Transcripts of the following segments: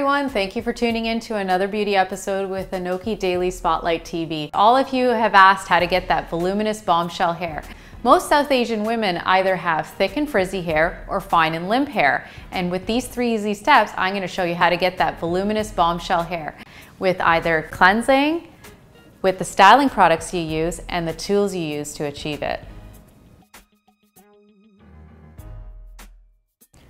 everyone. Thank you for tuning in to another beauty episode with ANOKHI Daily Spotlight TV. All of you have asked how to get that voluminous bombshell hair. Most South Asian women either have thick and frizzy hair or fine and limp hair. And with these three easy steps, I'm going to show you how to get that voluminous bombshell hair with either cleansing, with the styling products you use, and the tools you use to achieve it.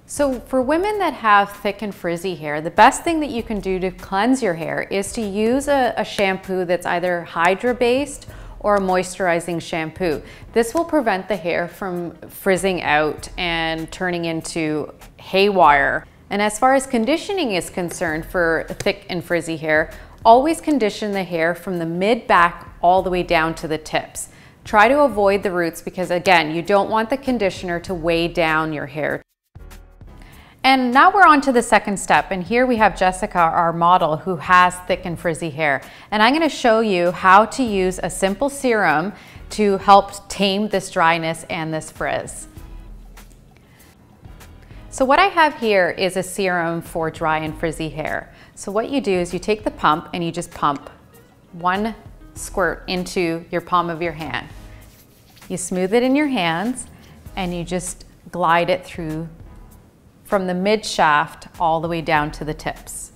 So for women that have thick and frizzy hair, the best thing that you can do to cleanse your hair is to use a shampoo that's either hydra-based or a moisturizing shampoo. This will prevent the hair from frizzing out and turning into haywire. And as far as conditioning is concerned for thick and frizzy hair, always condition the hair from the mid-back all the way down to the tips. Try to avoid the roots because, again, you don't want the conditioner to weigh down your hair. And now we're on to the second step, and here we have Jessica, our model, who has thick and frizzy hair. And I'm going to show you how to use a simple serum to help tame this dryness and this frizz. So what I have here is a serum for dry and frizzy hair. So what you do is you take the pump and you just pump one squirt into your palm of your hand. You smooth it in your hands and you just glide it through from the mid shaft all the way down to the tips.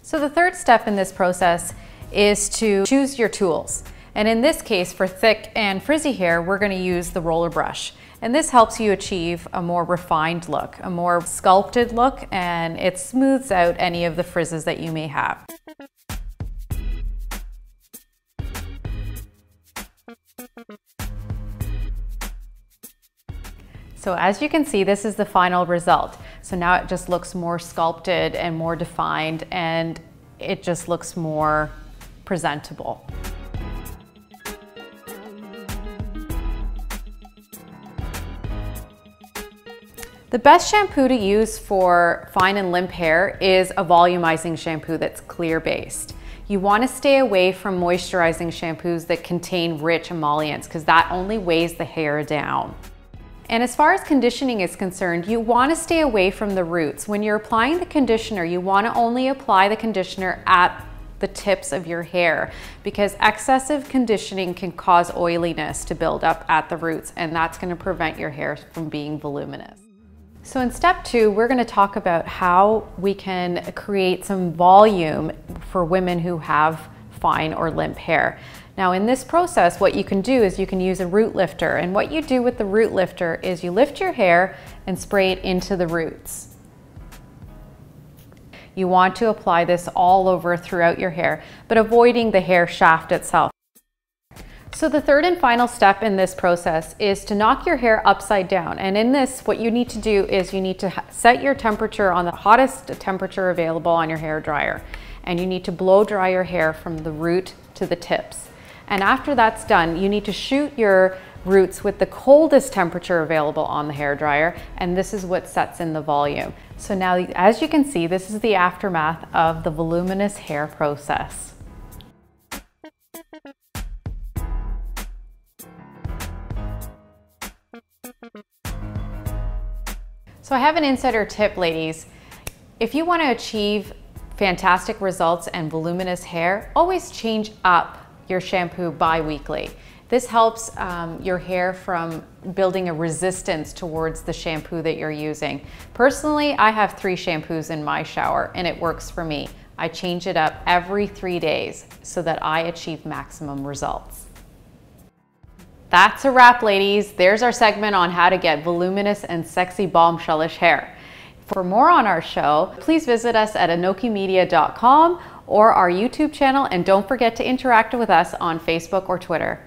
So the third step in this process is to choose your tools. And in this case, for thick and frizzy hair, we're going to use the roller brush. And this helps you achieve a more refined look, a more sculpted look, and it smooths out any of the frizzes that you may have. So as you can see, this is the final result. So now it just looks more sculpted and more defined, and it just looks more presentable. The best shampoo to use for fine and limp hair is a volumizing shampoo that's clear-based. You want to stay away from moisturizing shampoos that contain rich emollients because that only weighs the hair down. And as far as conditioning is concerned, you want to stay away from the roots. When you're applying the conditioner, you want to only apply the conditioner at the tips of your hair because excessive conditioning can cause oiliness to build up at the roots, and that's going to prevent your hair from being voluminous. So in step two, we're going to talk about how we can create some volume for women who have fine or limp hair. Now in this process, what you can do is you can use a root lifter, and what you do with the root lifter is you lift your hair and spray it into the roots. You want to apply this all over throughout your hair, but avoiding the hair shaft itself. So the third and final step in this process is to knock your hair upside down. And in this, what you need to do is you need to set your temperature on the hottest temperature available on your hair dryer, and you need to blow dry your hair from the root to the tips. And after that's done, you need to shoot your roots with the coldest temperature available on the hairdryer, and this is what sets in the volume. So now, as you can see, this is the aftermath of the voluminous hair process. So I have an insider tip, ladies. If you want to achieve fantastic results and voluminous hair, always change up your shampoo bi-weekly. This helps your hair from building a resistance towards the shampoo that you're using. Personally, I have 3 shampoos in my shower and it works for me. I change it up every 3 days so that I achieve maximum results. That's a wrap, ladies. There's our segment on how to get voluminous and sexy bombshellish hair. For more on our show, please visit us at anokhi media.com or our YouTube channel, and don't forget to interact with us on Facebook or Twitter.